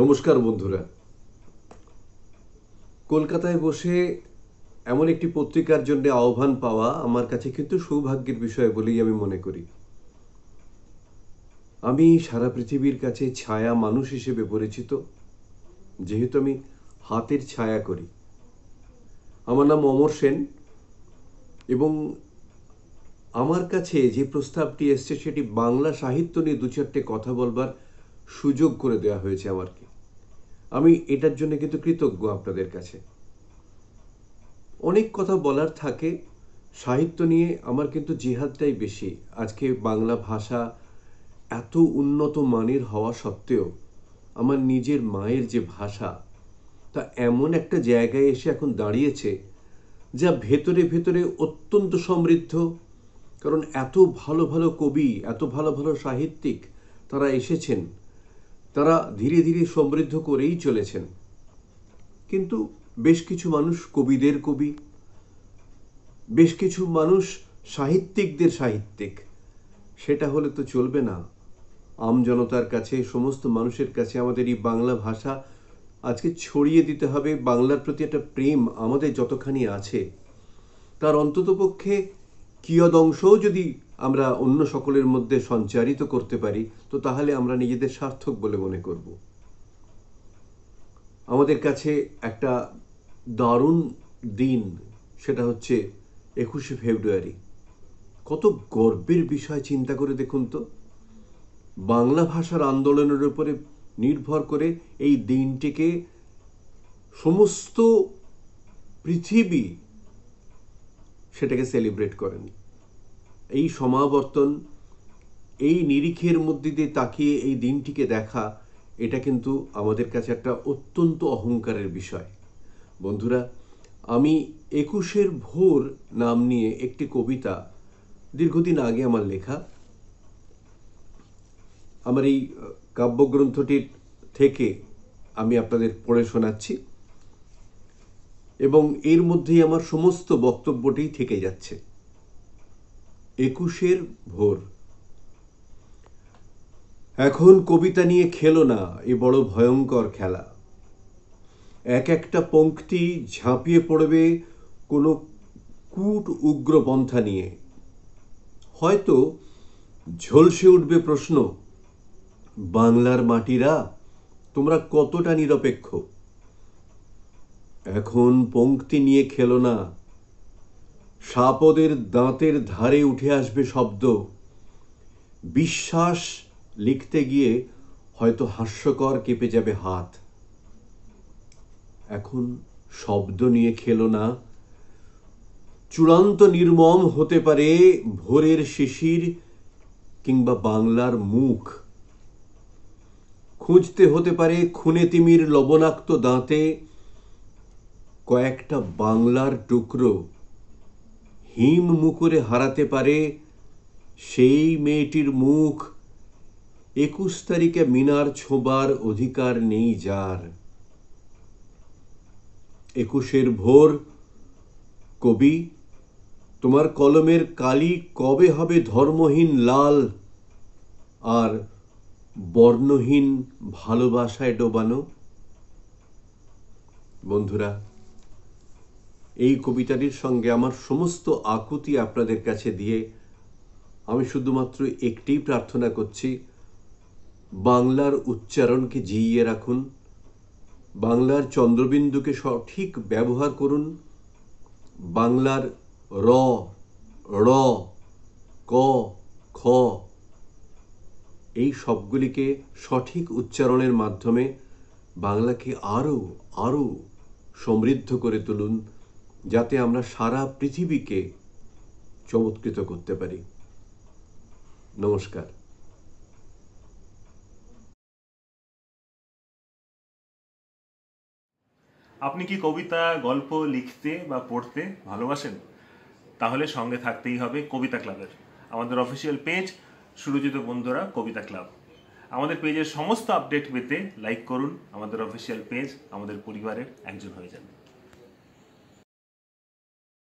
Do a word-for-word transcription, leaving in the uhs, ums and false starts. নমস্কার বন্ধুরা, কলকাতায় বসে এমন একটি পত্রিকার জন্য আহ্বান পাওয়া আমার কাছে কিন্তু সৌভাগ্যের বিষয় বলেই আমি মনে করি। আমি সারা পৃথিবীর কাছে ছায়া মানুষ হিসেবে পরিচিত, যেহেতু আমি হাতের ছায়া করি। আমার নাম অমর সেন এবং আমার কাছে যে প্রস্তাবটি এসছে সেটি বাংলা সাহিত্য নিয়ে দু চারটে কথা বলবার সুযোগ করে দেওয়া হয়েছে আমাকে। আমি এটার জন্য কিন্তু কৃতজ্ঞ আপনাদের কাছে। অনেক কথা বলার থাকে সাহিত্য নিয়ে, আমার কিন্তু জিহাদটাই বেশি। আজকে বাংলা ভাষা এত উন্নত মানের হওয়া সত্ত্বেও আমার নিজের মায়ের যে ভাষা তা এমন একটা জায়গায় এসে এখন দাঁড়িয়েছে যা ভেতরে ভেতরে অত্যন্ত সমৃদ্ধ। কারণ এত ভালো ভালো কবি, এত ভালো ভালো সাহিত্যিক তারা এসেছেন, তারা ধীরে ধীরে সমৃদ্ধ করেই চলেছেন। কিন্তু বেশ কিছু মানুষ কবিদের কবি, বেশ কিছু মানুষ সাহিত্যিকদের সাহিত্যিক, সেটা হলে তো চলবে না। আমজনতার কাছে, সমস্ত মানুষের কাছে আমাদের এই বাংলা ভাষা আজকে ছড়িয়ে দিতে হবে। বাংলার প্রতি একটা প্রেম আমাদের যতখানি আছে তার অন্ততপক্ষে কিয়দংশও যদি আমরা অন্য সকলের মধ্যে সঞ্চারিত করতে পারি তো তাহলে আমরা নিজেদের সার্থক বলে মনে করব। আমাদের কাছে একটা দারুণ দিন, সেটা হচ্ছে একুশে ফেব্রুয়ারি। কত গর্বের বিষয়, চিন্তা করে দেখুন তো। বাংলা ভাষার আন্দোলনের উপরে নির্ভর করে এই দিনটিকে সমস্ত পৃথিবী সেটাকে সেলিব্রেট করেনি। এই সমাবর্তন, এই নিরিখের মধ্যে দিয়ে তাকিয়ে এই দিনটিকে দেখা, এটা কিন্তু আমাদের কাছে একটা অত্যন্ত অহংকারের বিষয়। বন্ধুরা, আমি একুশের ভোর নাম নিয়ে একটি কবিতা দীর্ঘদিন আগে আমার লেখা, আমার এই কাব্যগ্রন্থটির থেকে আমি আপনাদের পড়ে শোনাচ্ছি এবং এর মধ্যেই আমার সমস্ত বক্তব্যটি থেকে যাচ্ছে। একুশের ভোর। এখন কবিতা নিয়ে খেলো না এ বড় ভয়ঙ্কর খেলা। এক একটা পঙ্ক্তি ঝাঁপিয়ে পড়বে কোনো কূট উগ্রপন্থা নিয়ে। হয়তো ঝলসে উঠবে প্রশ্ন, বাংলার মাটিরা তোমরা কতটা নিরপেক্ষ। এখন পঙ্ক্তি নিয়ে খেলো না, সাপদের দাঁতের ধারে উঠে আসবে শব্দ। বিশ্বাস লিখতে গিয়ে হয়তো হাস্যকর কেঁপে যাবে হাত। এখন শব্দ নিয়ে খেলো না, চূড়ান্ত নির্মম হতে পারে ভোরের শিশির কিংবা বাংলার মুখ। খুঁজতে হতে পারে খুনে তিমির লবণাক্ত দাঁতে কয়েকটা বাংলার টুকরো। হিম মুখরে হারাতে পারে সেই মেয়েটির মুখ, একুশ তারিখে মিনার ছোঁবার অধিকার নেই যার। একুশের ভোর। কবি, তোমার কলমের কালি কবে হবে ধর্মহীন লাল আর বর্ণহীন ভালোবাসায় ডোবানো। বন্ধুরা, এই কবিতাটির সঙ্গে আমার সমস্ত আকুতি আপনাদের কাছে দিয়ে আমি শুধুমাত্র একটি প্রার্থনা করছি, বাংলার উচ্চারণকে জিইয়ে রাখুন, বাংলার চন্দ্রবিন্দুকে সঠিক ব্যবহার করুন, বাংলার র, ড়, ক, খ এই সবগুলিকে সঠিক উচ্চারণের মাধ্যমে বাংলাকে আরও আরও সমৃদ্ধ করে তুলুন, যাতে আমরা সারা পৃথিবীকে চমৎকৃত করতে পারি। নমস্কার। আপনি কি কবিতা, গল্প লিখতে বা পড়তে ভালোবাসেন? তাহলে সঙ্গে থাকতেই হবে কবিতা ক্লাবের। আমাদের অফিসিয়াল পেজ সুরজিত বন্ধুরা কবিতা ক্লাব। আমাদের পেজের সমস্ত আপডেট পেতে লাইক করুন। আমাদের অফিসিয়াল পেজ, আমাদের পরিবারের একজন হয়ে যান।